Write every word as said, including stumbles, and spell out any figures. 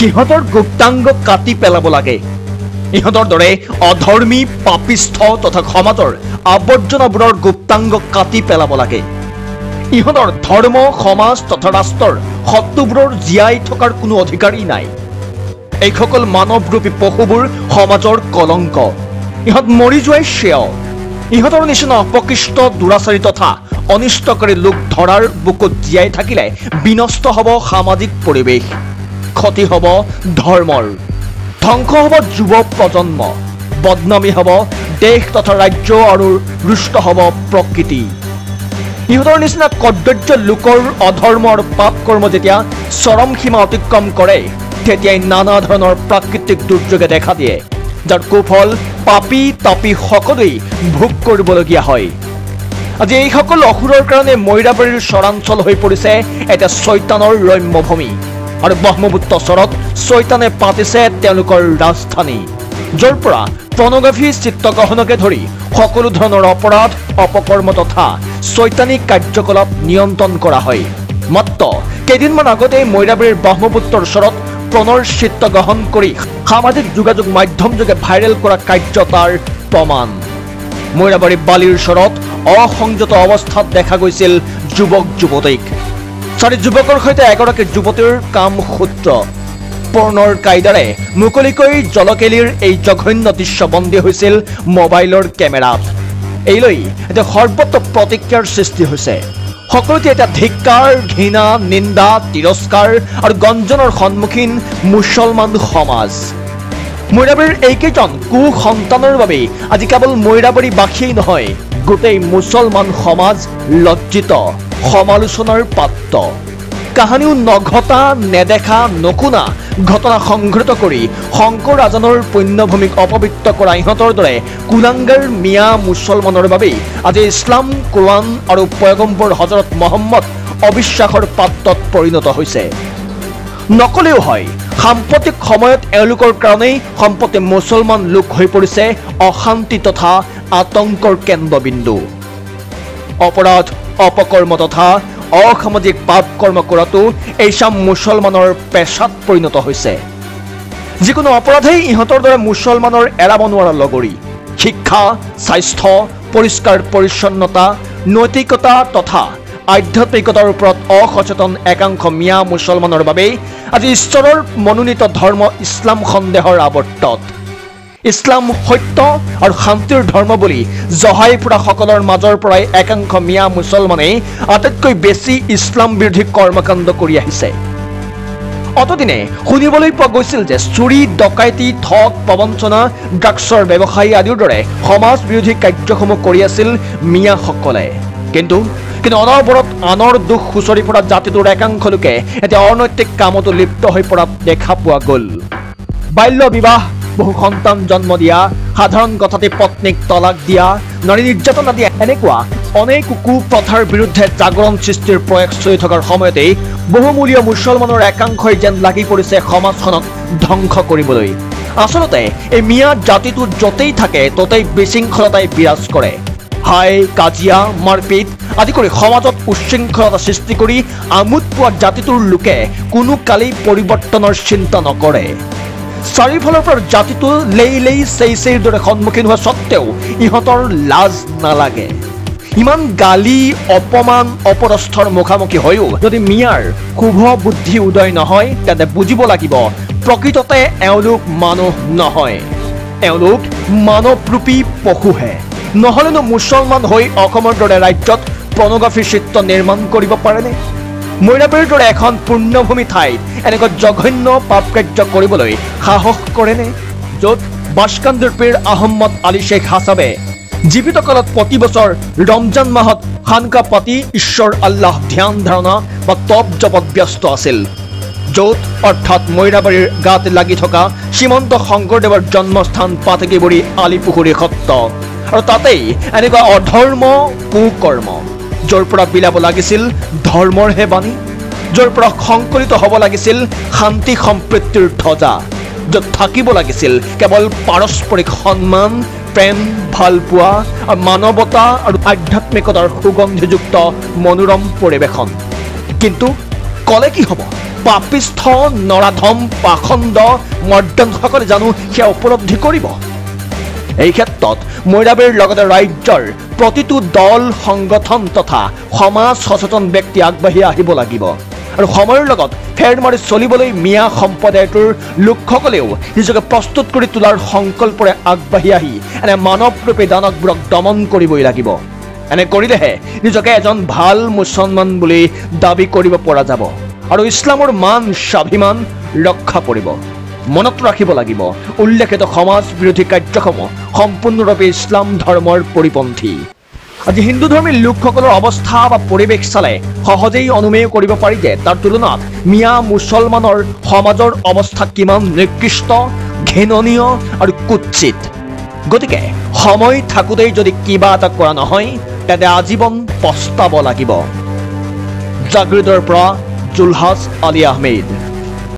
সিহঁতৰ গুপ্তাংগ কাটি পেলাব লাগে ইহঁতৰ দৰে অধৰ্মী পাপিষ্ঠ তথা ক্ষমাতৰ আবৰ্জনাবোৰৰ গুপ্তাংগ কাটি পেলাব লাগে ইহঁতৰ ধৰ্ম সমাজ তথা ৰাষ্ট্ৰৰ শত্ৰুবোৰৰ জিয়াই থকাৰ কোনো অধিকাৰই নাই এই সকল মানৱৰূপী পশুবোৰ সমাজৰ কলংক ইহঁত মৰি যোৱাই শ্ৰেয় ইহঁতৰ নিচিনা অপকৃষ্ট দুৰাচাৰী তথা অনিষ্টকাৰী লোক ধৰাৰ বুকুত জিয়াই থাকিলে বিনষ্ট হ'ব সামাজিক পৰিৱেশ ক্ষতি হ'ব ধৰ্মৰ ধ্বংস হ'ব যুৱ প্ৰজন্ম বদনামী হ'ব দেশ তথা ৰাজ্য আৰু ৰুষ্ট হ'ব প্ৰকৃতি ইহঁতৰ নিচিনা কদৰ্য লোকৰ অধৰ্ম আৰু পাপ কৰ্ম যেতিয়া চৰম সীমা অতিক্ৰম কৰে তেতিয়া নানা ধৰণৰ প্ৰাকৃতিক দুৰ্যোগে দেখা দিয়ে যাৰ কুফল পাপী তাপী সকলোই ভোগ কৰিবলগীয়া হয় আজি এই সকল অসুৰৰ কাৰণে মৈৰাবাৰীৰ চৰাঞ্চল হৈ পৰিছে এটা শয়তানৰ ৰম্যভূমি আৰু ব্ৰহ্মপুত্ৰ চৰত শয়তানে পাতিছে তেওঁলোকৰ ৰাজধানী যৰ পৰা পৰ্নোগ্ৰাফী চিত্ৰগ্ৰহণকে ধৰি সকলো ধৰণৰ অপৰাধ অপকৰ্ম তথা শয়তানী কাৰ্যকলাপ নিয়ন্ত্ৰণ কৰা হয় মাত্ৰ কেইদিনমান আগতে মৈৰাবাৰীৰ ব্ৰহ্মপুত্ৰৰ চৰত প্ৰণৰ চিত্ৰগ্ৰহণ কৰি সামাজিক যোগাযোগ মাধ্যমযোগে ভাইৰেল কৰা কাৰ্যতাৰ প্ৰমাণ মৈৰাবাৰী বালিৰ চৰত অসংযত অৱস্থাত দেখা গৈছিল যুৱক যুৱতীক চাৰি যুৱকৰ সৈতে এগৰাকী যুৱতীৰ কাম সূত্ৰ পৰ্ণৰ কাইদাৰে মুকলিকৈ জলকেলিৰ এই জঘন্য দৃশ্য বন্দী হৈছিল মোবাইলৰ কেমেৰাত এইলৈ এটা সৰ্বত্ৰ প্ৰতিক্ৰিয়াৰ সৃষ্টি হৈছে সকলোতে এটা ধিক্কাৰ ঘৃণা নিন্দা তিৰস্কাৰ আৰু গঞ্জনৰ সন্মুখীন মুছলমান সমাজ মৈৰাবাৰীৰ এইকেইজন কু সন্তানৰ বাবে আজি কেৱল মৈৰাবাৰীবাসীয়ে নহয় গোটেই মুছলমান সমাজ লজ্জিত সমালোচনাৰ পাত্ৰ কাহানিও নঘটা নেদেখা নকুনা ঘটনা সংঘটিত কৰি শংকৰ ৰাজনৰ পুণ্যভূমিক অপবিত্ৰ কৰা ইহঁতৰ দৰে কুলাংগাৰ মিয়া মুছলমানৰ বাবে আজি ইছলাম কোৰাণ আৰু পয়গম্বৰ হজৰত মহম্মদ অবিশ্বাসৰ পাত্ৰত পৰিণত হৈছে নকলেও হয় সাম্প্ৰতিক সময়ত এওঁলোকৰ কাৰণেই সম্প্ৰতি মুছলমান লোক হৈ পৰিছে অশান্তি তথা আতংকৰ কেন্দ্ৰবিন্দু অপৰাধ অপকৰ্ম তথা অসামাজিক পাপ কৰ্ম কৰাটো এইসব মুছলমানৰ পেছাত পৰিণত হৈছে যিকোনো অপৰাধেই ইহঁতৰ দৰে মুছলমানৰ এৰাব নোৱাৰা লগৰী শিক্ষা স্বাস্থ্য পৰিষ্কাৰ পৰিচ্ছন্নতা নৈতিকতা তথা আধ্যাত্মিকতাৰ ওপৰত অসচেতন একাংশ মিয়া মুছলমানৰ বাবে আজি ঈশ্বৰৰ মনোনীত ধৰ্ম ইছলাম সন্দেহৰ আৱৰ্তত ইছলাম সত্য আৰু শান্তিৰ ধৰ্ম বুলি জহাই ফুৰা সকলৰ মাজৰ পৰাই একাংশ মিয়া মুছলমানে আটাইতকৈ বেছি ইছলাম বিৰোধী কৰ্মকাণ্ড কৰি আহিছে অতদিনে শুনিবলৈ পোৱা গৈছিল যে চুৰি ডকাইতি ঠগ প্ৰবঞ্চনা ড্ৰাগছৰ ব্যৱসায়ী আদিৰ দৰে সমাজ বিৰোধী কাৰ্যসমূহ কৰি আছিল মিয়াসকলে কিন্তু কিন্তু অনবৰত আনৰ দুখ খুচৰি পৰা জাতিটোৰ একাংশ লোকে এতিয়া অনৈতিক কামতো লিপ্ত হৈ পৰা দেখা পোৱা গ'ল বাল্য বিবাহ বহু সন্তান জন্ম দিয়া সাধাৰণ কথাতে পত্নীক তলাক দিয়া নাৰী নিৰ্যাতন আদি এনেকুৱা অনেক কুপ্ৰথাৰ বিৰুদ্ধে জাগৰণ সৃষ্টিৰ প্ৰয়াস চলি থকাৰ সময়তেই বহুমূলীয় মুছলমানৰ একাংশই যেন লাগি পৰিছে সমাজখনক ধ্বংস কৰিবলৈ আচলতে এই মিয়া জাতিটো য'তেই থাকে ত'তেই বিশৃংখলতাই বিৰাজ কৰে হাই কাজিয়া মাৰপিট আদি কৰি সমাজত উশৃংখলতা সৃষ্টি কৰি আমোদ পোৱা জাতিটোৰ লোকে কোনো কালেই পৰিৱৰ্তনৰ চিন্তা নকৰে চাৰিফালৰ পৰা জাতিটো লেই লেই চেই চেইৰ দৰে সন্মুখীন হোৱা সত্ত্বেও ইহঁতৰ লাজ নালাগে ইমান গালি অপমান অপদস্থৰ মুখামুখি হৈও যদি মিয়াৰ শুভ বুদ্ধি উদয় নহয় তেন্তে বুজিব লাগিব প্ৰকৃততে এওঁলোক মানুহ নহয় এওঁলোক মানৱৰূপী পশুহে নহলেনো মুছলমান হৈ অসমৰ দৰে ৰাজ্যত পৰ্নোগ্ৰাফী চিত্ৰ নিৰ্মাণ কৰিব পাৰেনে মৈৰাবাৰীৰ দৰে এখন পূৰ্ণভূমি ঠাইত এনেকুৱা জঘন্য পাপ কাৰ্য কৰিবলৈ সাহস কৰেনে য'ত বাসকান্দিৰ পীৰ আহমদ আলী শ্বেখ হাচাবে জীৱিত কালত প্ৰতি বছৰ ৰমজান মাহত খানকা পাতি ঈশ্বৰ আল্লাহ ধ্যান ধাৰণা বা তপ জপত ব্যস্ত আছিল য'ত অৰ্থাৎ মৈৰাবাৰীৰ গাত লাগি থকা শ্ৰীমন্ত শংকৰদেৱৰ জন্মস্থান পাতকিবুৰী আলিপুখুৰী সত্ৰ আৰু তাতেই এনেকুৱা অধৰ্ম কুকৰ্ম যৰ পৰা বিলাব লাগিছিল ধৰ্মৰহে বাণী যৰ পৰা সংকলিত হ'ব লাগিছিল শান্তি সম্প্ৰীতিৰ ধ্বজা য'ত থাকিব লাগিছিল কেৱল পাৰস্পৰিক সন্মান প্ৰেম ভালপোৱা আৰু মানৱতা আৰু আধ্যাত্মিকতাৰ সুগন্ধিযুক্ত মনোৰম পৰিৱেশন কিন্তু ক'লে কি হ'ব পাপিষ্ঠ নৰাধম পাখণ্ড মৰ্দনসকলে জানো সেয়া উপলব্ধি কৰিব। এই ক্ষেত্ৰত মৈৰাবাৰীৰ লগতে ৰাজ্যৰ প্ৰতিটো দল সংগঠন তথা সমাজ সচেতন ব্যক্তি আগবাঢ়ি আহিব লাগিব আৰু সময়ৰ লগত ফেৰ মাৰি চলিবলৈ মিয়া সম্প্ৰদায়টোৰ লোকসকলেও নিজকে প্ৰস্তুত কৰি তোলাৰ সংকল্পৰে আগবাঢ়ি আহি এনে মানৱৰূপী দানৱবোৰক দমন কৰিবই লাগিব। এনে কৰিলেহে নিজকে এজন ভাল মুছলমান বুলি দাবী কৰিব পৰা যাব আৰু ইছলামৰ মান স্বাভিমান ৰক্ষা কৰিব। মনত ৰাখিব লাগিব উল্লেখিত সমাজ বিৰোধী কাৰ্যক্ৰম সম্পূৰ্ণৰূপে ইছলাম ধৰ্মৰ পৰিপন্থী। আজি হিন্দু ধৰ্মী লোকসকলৰ অৱস্থা বা পৰিৱেশ চালে সহজেই অনুমেয় কৰিব পাৰি যে তাৰ তুলনাত মিয়া মুছলমানৰ সমাজৰ অৱস্থা কিমান নিকৃষ্ট, ঘৃণনীয় আৰু কুৎসিত। গতিকে সময় থাকোঁতেই যদি কিবা এটা কৰা নহয় তেন্তে আজীৱন পস্তাব লাগিব। জাগৃতৰ পৰা জুলহাছ আলী আহমেদ।